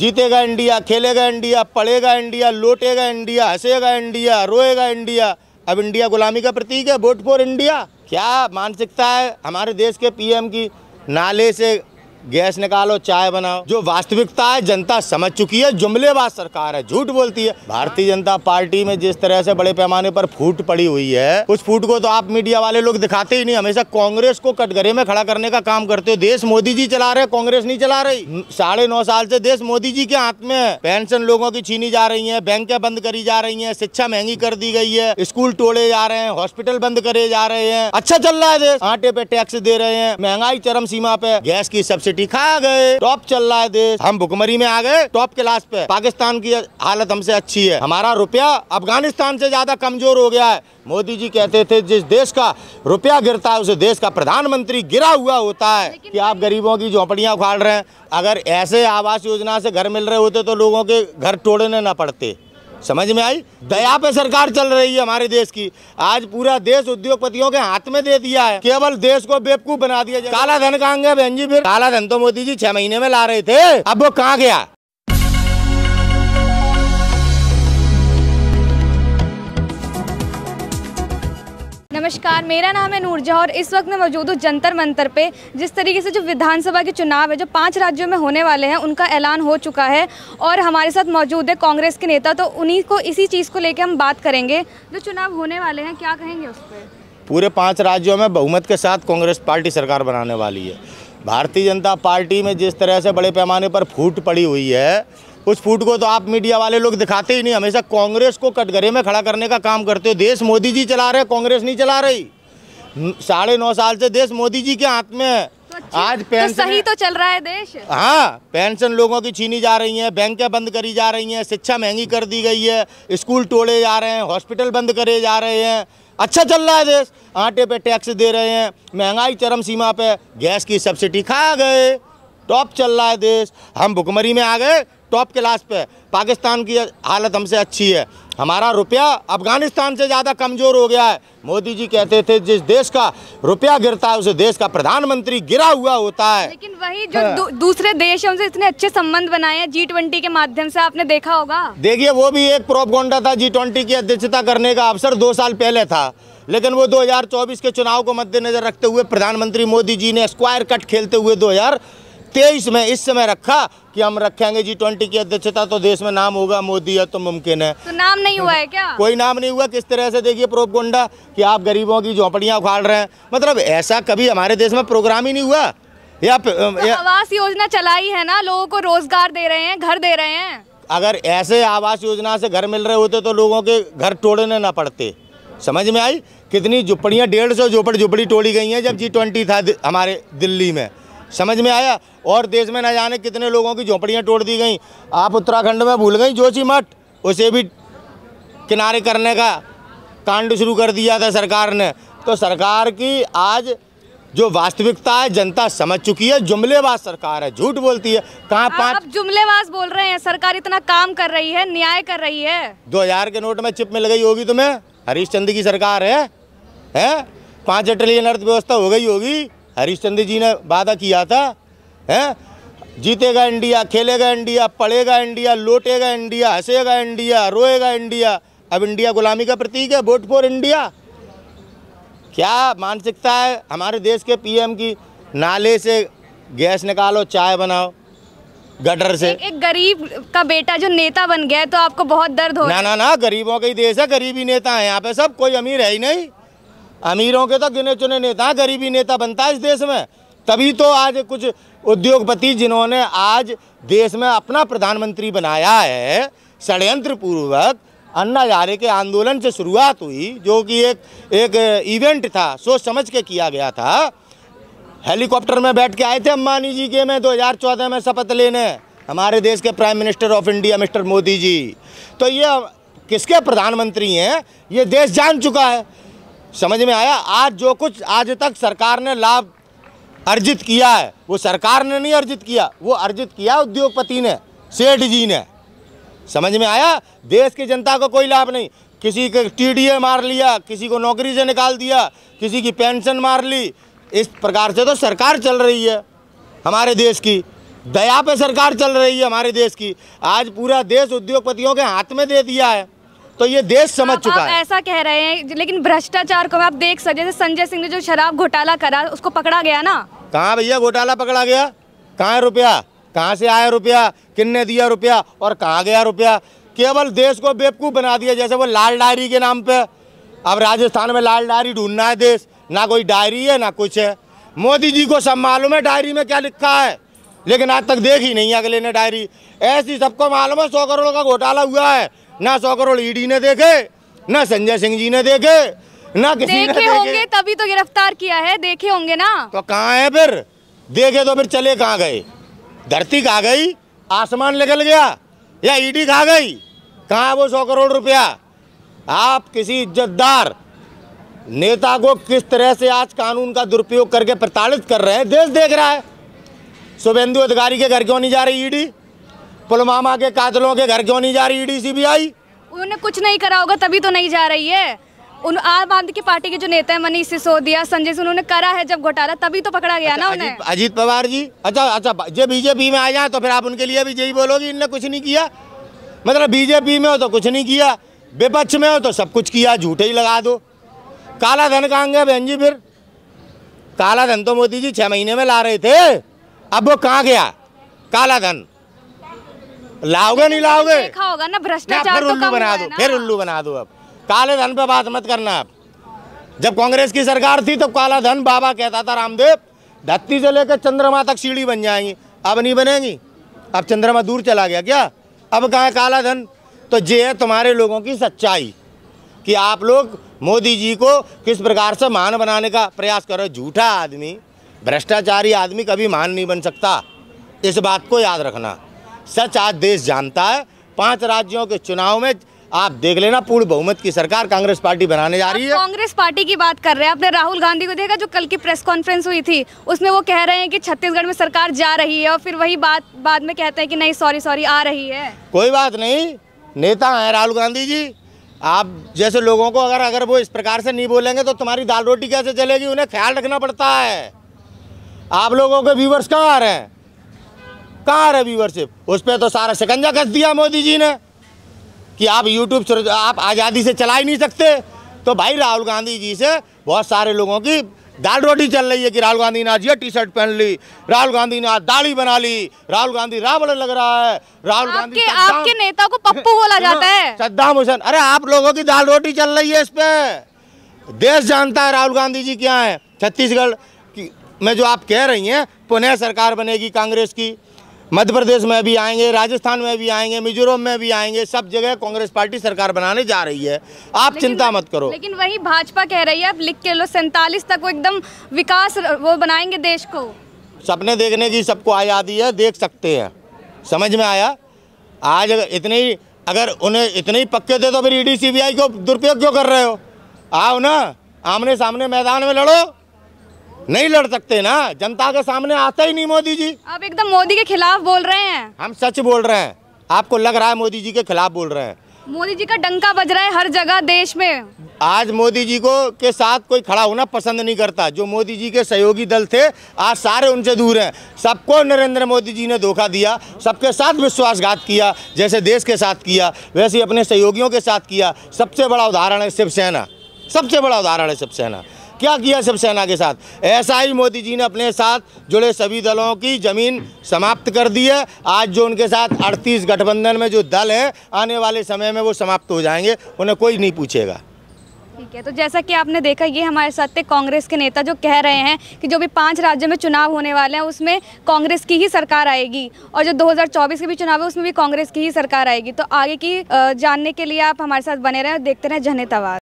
जीतेगा इंडिया, खेलेगा इंडिया, पढ़ेगा इंडिया, लौटेगा इंडिया, हंसेगा इंडिया, रोएगा इंडिया। अब इंडिया गुलामी का प्रतीक है। Vote for India. क्या मानसिकता है हमारे देश के पीएम की। नाले से गैस निकालो, चाय बनाओ। जो वास्तविकता है जनता समझ चुकी है। जुमलेबाज सरकार है, झूठ बोलती है। भारतीय जनता पार्टी में जिस तरह से बड़े पैमाने पर फूट पड़ी हुई है, उस फूट को तो आप मीडिया वाले लोग दिखाते ही नहीं। हमेशा कांग्रेस को कटघरे में खड़ा करने का काम करते हो। देश मोदी जी चला रहे, कांग्रेस नहीं चला रही। 9.5 साल से देश मोदी जी के हाथ में है। पेंशन लोगों की छीनी जा रही है, बैंकें बंद करी जा रही है, शिक्षा महंगी कर दी गई है, स्कूल तोड़े जा रहे हैं, हॉस्पिटल बंद करे जा रहे हैं। अच्छा चल रहा है देश। आटे पे टैक्स दे रहे हैं, महंगाई चरम सीमा पे, गैस की सब्सिडी खा गए, टॉप चल रहा है देश। हम भुखमरी में आ गए, टॉप क्लास पे। पाकिस्तान की हालत हमसे अच्छी है। हमारा रुपया अफगानिस्तान से ज्यादा कमजोर हो गया है। मोदी जी कहते थे जिस देश का रुपया गिरता है उसे देश का प्रधानमंत्री गिरा हुआ होता है। कि आप गरीबों की झोपड़ियां उखाड़ रहे हैं। अगर ऐसे आवास योजना से घर मिल रहे होते तो लोगों के घर तोड़ने न पड़ते। समझ में आई। दया पे सरकार चल रही है हमारे देश की। आज पूरा देश उद्योगपतियों के हाथ में दे दिया है। केवल देश को बेवकूफ बना दिया। काला धन कहाँ गया बहन जी? फिर काला धन तो मोदी जी 6 महीने में ला रहे थे, अब वो कहाँ गया? नमस्कार, मेरा नाम है नूरजहां और इस वक्त मैं मौजूद हूँ जंतर मंतर पे। जिस तरीके से जो विधानसभा के चुनाव है जो 5 राज्यों में होने वाले हैं, उनका ऐलान हो चुका है और हमारे साथ मौजूद है कांग्रेस के नेता। तो उन्हीं को इसी चीज़ को लेकर हम बात करेंगे। जो चुनाव होने वाले हैं, क्या कहेंगे उस पर? पूरे 5 राज्यों में बहुमत के साथ कांग्रेस पार्टी सरकार बनाने वाली है। भारतीय जनता पार्टी में जिस तरह से बड़े पैमाने पर फूट पड़ी हुई है, उस फूट को तो आप मीडिया वाले लोग दिखाते ही नहीं। हमेशा कांग्रेस को कटघरे में खड़ा करने का काम करते हो। देश मोदी जी चला रहे, कांग्रेस नहीं चला रही। 9.5 साल से देश मोदी जी के हाथ में है। तो आज पेंशन तो सही तो चल रहा है देश। हाँ, पेंशन लोगों की छीनी जा रही है, बैंकें बंद करी जा रही हैं, शिक्षा महंगी कर दी गई है, स्कूल तोड़े जा रहे हैं, हॉस्पिटल बंद करे जा रहे हैं। अच्छा चल रहा है देश। आटे पे टैक्स दे रहे हैं, महंगाई चरम सीमा पे, गैस की सब्सिडी खा गए, टॉप चल रहा है देश। हम भुखमरी में आ गए, टॉप क्लास पे। पाकिस्तान की हालत हमसे अच्छी है। हमारा रुपया अफगानिस्तान से ज़्यादा कमज़ोर हो गया है। मोदी जी कहते थे जिस देश का रुपया गिरता है उसे देश का प्रधानमंत्री गिरा हुआ होता है। लेकिन वही जो दूसरे देश हैं उनसे इतने अच्छे संबंध बनाए हैं G20 के माध्यम से, आपने देखा होगा। देखिए, वो भी एक प्रोपगेंडा था। G20 की अध्यक्षता करने का अवसर 2 साल पहले था, लेकिन वो 2024 के चुनाव को मद्देनजर रखते हुए प्रधानमंत्री मोदी जी ने स्क्वायर कट खेलते हुए 2023 में इस समय रखा कि हम रखेंगे G20 की अध्यक्षता तो देश में नाम होगा मोदी है तो मुमकिन है। तो नाम नहीं हुआ है क्या? कोई नाम नहीं हुआ। किस तरह से देखिए प्रोपगेंडा कि आप गरीबों की झोपड़ियाँ उखाड़ रहे हैं। मतलब ऐसा कभी हमारे देश में प्रोग्राम ही नहीं हुआ। या आवास योजना चलाई है ना, लोगों को रोजगार दे रहे हैं, घर दे रहे हैं। अगर ऐसे आवास योजना से घर मिल रहे होते तो लोगों के घर तोड़ने न पड़ते। समझ में आई। कितनी झुपड़ियाँ, 150 झोपड़ी तोड़ी गई हैं जब G20 था हमारे दिल्ली में। समझ में आया। और देश में न जाने कितने लोगों की झोपड़ियाँ तोड़ दी गई। आप उत्तराखंड में भूल गई जोशी मठ, उसे भी किनारे करने का कांड शुरू कर दिया था सरकार ने। तो सरकार की आज जो वास्तविकता है जनता समझ चुकी है। जुमलेबाज सरकार है, झूठ बोलती है। कहाँ आप जुमलेबाज बोल रहे हैं? सरकार इतना काम कर रही है, न्याय कर रही है। 2000 के नोट में चिप मिल गई होगी तुम्हें। हरीशचंद्र की सरकार है? 5 ट्रिलियन अर्थव्यवस्था हो गई होगी। हरीशचंद्र जी ने वादा किया था। हैं, जीतेगा इंडिया, खेलेगा इंडिया, पढ़ेगा इंडिया, लौटेगा इंडिया, हंसेगा इंडिया, रोएगा इंडिया। अब इंडिया गुलामी का प्रतीक है। Vote for India. क्या मानसिकता है हमारे देश के पीएम की। नाले से गैस निकालो, चाय बनाओ, गटर से। एक गरीब का बेटा जो नेता बन गया है, तो आपको बहुत दर्द हो। ना ना ना, गरीबों का ही देश है, गरीबी नेता है यहाँ पे सब। कोई अमीर है ही नहीं। अमीरों के तो गिने चुने नेता, गरीबी नेता बनता है इस देश में। तभी तो आज कुछ उद्योगपति जिन्होंने आज देश में अपना प्रधानमंत्री बनाया है, षड्यंत्र पूर्वक अन्ना हजारे के आंदोलन से शुरुआत हुई, जो कि एक इवेंट था, सोच समझ के किया गया था। हेलीकॉप्टर में बैठ के आए थे अंबानी जी के में 2014 में शपथ लेने, हमारे देश के prime minister of India mister Modi ji. तो ये किसके प्रधानमंत्री हैं ये देश जान चुका है। समझ में आया। आज जो कुछ आज तक सरकार ने लाभ अर्जित किया है, वो सरकार ने नहीं अर्जित किया, वो अर्जित किया उद्योगपति ने, सेठ जी ने। समझ में आया। देश की जनता को कोई लाभ नहीं। किसी के TDA मार लिया, किसी को नौकरी से निकाल दिया, किसी की पेंशन मार ली। इस प्रकार से तो सरकार चल रही है हमारे देश की। दया पे सरकार चल रही है हमारे देश की। आज पूरा देश उद्योगपतियों के हाथ में दे दिया है, तो ये देश समझ चुका है। ऐसा कह रहे हैं, लेकिन भ्रष्टाचार को आप देख सकते हैं। संजय सिंह ने जो शराब घोटाला करा उसको पकड़ा गया ना। कहाँ भैया घोटाला पकड़ा गया? कहाँ रुपया? कहाँ से आया रुपया? किन्ने दिया रुपया और कहाँ गया रुपया? केवल देश को बेवकूफ़ बना दिया, जैसे वो लाल डायरी के नाम पे। अब राजस्थान में लाल डायरी ढूंढना है देश, ना कोई डायरी है ना कुछ है। मोदी जी को सब मालूम है डायरी में क्या लिखा है, लेकिन आज तक देख ही नहीं अगले ने डायरी। ऐसी सबको मालूम है 100 करोड़ का घोटाला हुआ है, ना 100 करोड़ ईडी ने देखे, ना संजय सिंह जी ने देखे, ना किसी ने देखे होंगे तभी तो गिरफ्तार किया है। देखे होंगे ना, तो कहाँ है फिर? देखे तो फिर चले कहाँ गए? धरती खा गई, आसमान निकल गया, या ईडी खा गई? कहाँ है वो 100 करोड़ रुपया? आप किसी इज्जतदार नेता को किस तरह से आज कानून का दुरुपयोग करके प्रताड़ित कर रहे हैं, देश देख रहा है। शुभेंदु अधिकारी के घर क्यों नहीं जा रही ईडी? पुलवामा के कातलों के घर क्यों नहीं जा रही ईडी सीबीआई? उन्होंने कुछ नहीं करा होगा तभी तो नहीं जा रही है। उन आम आदमी की पार्टी के जो नेता है मनीष सिसोदिया, संजय सिंह, उन्होंने करा है जब घोटाला, तभी तो पकड़ा गया। अच्छा, ना उन्हें अजीत पवार जी। अच्छा, जो बीजेपी में आ जाए तो फिर आप उनके लिए भी यही बोलोगे इनने कुछ नहीं किया? मतलब बीजेपी में हो तो कुछ नहीं किया, विपक्ष में हो तो सब कुछ किया, झूठे ही लगा दो। काला धन कहाँ गया बहन जी? फिर काला धन तो मोदी जी 6 महीने में ला रहे थे, अब वो कहाँ गया? काला धन लाओगे नहीं लाओगे? देखा होगा ना भ्रष्टाचार, तो उल्लू बना दो, फिर उल्लू बना दो। अब काले धन पे बात मत करना आप। जब कांग्रेस की सरकार थी तो काला धन बाबा कहता था रामदेव, धरती से लेकर चंद्रमा तक सीढ़ी बन जाएंगी, अब नहीं बनेंगी। अब चंद्रमा दूर चला गया क्या? अब कहाँ काला धन? तो ये है तुम्हारे लोगों की सच्चाई कि आप लोग मोदी जी को किस प्रकार से महान बनाने का प्रयास करो। झूठा आदमी, भ्रष्टाचारी आदमी कभी महान नहीं बन सकता, इस बात को याद रखना। सच आज देश जानता है। 5 राज्यों के चुनाव में आप देख लेना पूर्ण बहुमत की सरकार कांग्रेस पार्टी बनाने जा रही है। कांग्रेस पार्टी की बात कर रहे हैं, आपने राहुल गांधी को देखा जो कल की प्रेस कॉन्फ्रेंस हुई थी, उसमें वो कह रहे हैं कि छत्तीसगढ़ में सरकार जा रही है और फिर वही बात बाद में कहते हैं कि नहीं सॉरी आ रही है। कोई बात नहीं, नेता हैं राहुल गांधी जी। आप जैसे लोगों को अगर वो इस प्रकार से नहीं बोलेंगे तो तुम्हारी दाल रोटी कैसे चलेगी? उन्हें ख्याल रखना पड़ता है। आप लोगों के व्यूवर्स कहाँ आ रहे हैं? कहाँ आ रहे व्यूवरशिप? उस पर तो सारा शिकंजा कस दिया मोदी जी ने कि आप यूट्यूब आप आज़ादी से चला ही नहीं सकते। तो भाई राहुल गांधी जी से बहुत सारे लोगों की दाल रोटी चल रही है कि राहुल गांधी ने आज ये टी-शर्ट पहन ली, राहुल गांधी ने आज दाढ़ी बना ली, राहुल गांधी रावण लग रहा है, राहुल गांधी आपके नेता को पप्पू बोला जाता है, सद्दाम हुसैन। अरे आप लोगों की दाल रोटी चल रही है। इस पर देश जानता है राहुल गांधी जी क्या है। छत्तीसगढ़ में जो आप कह रही हैं पुनः सरकार बनेगी कांग्रेस की, मध्य प्रदेश में भी आएंगे, राजस्थान में भी आएंगे, मिजोरम में भी आएंगे, सब जगह कांग्रेस पार्टी सरकार बनाने जा रही है। आप चिंता मत करो। लेकिन वही भाजपा कह रही है आप लिख के लो 47 तक वो एकदम विकास वो बनाएंगे देश को। सपने देखने की सबको आज़ादी है, देख सकते हैं। समझ में आया? आज अगर उन्हें इतने ही पक्के थे तो फिर ईडी सीबीआई को दुरुपयोग क्यों कर रहे हो? आओ ना आमने सामने मैदान में लड़ो। नहीं लड़ सकते ना, जनता के सामने आता ही नहीं मोदी जी। आप एकदम मोदी के खिलाफ बोल रहे हैं। हम सच बोल रहे हैं, आपको लग रहा है मोदी जी के खिलाफ बोल रहे हैं। मोदी जी का डंका बज रहा है हर जगह देश में। आज मोदी जी को के साथ कोई खड़ा होना पसंद नहीं करता। जो मोदी जी के सहयोगी दल थे आज सारे उनसे दूर हैं। सबको नरेंद्र मोदी जी ने धोखा दिया, सबके साथ विश्वासघात किया। जैसे देश के साथ किया वैसे अपने सहयोगियों के साथ किया। सबसे बड़ा उदाहरण है शिवसेना, सबसे बड़ा उदाहरण है शिवसेना। क्या किया शिवसेना के साथ? ऐसा ही मोदी जी ने अपने साथ जुड़े सभी दलों की ज़मीन समाप्त कर दी है। आज जो उनके साथ 38 गठबंधन में जो दल हैं आने वाले समय में वो समाप्त हो जाएंगे, उन्हें कोई नहीं पूछेगा। ठीक है, तो जैसा कि आपने देखा ये हमारे साथ थे कांग्रेस के नेता जो कह रहे हैं कि जो भी 5 राज्यों में चुनाव होने वाले हैं उसमें कांग्रेस की ही सरकार आएगी और जो 2024 के भी चुनाव है उसमें भी कांग्रेस की ही सरकार आएगी। तो आगे की जानने के लिए आप हमारे साथ बने रहें और देखते रहें जनहित आवाज़।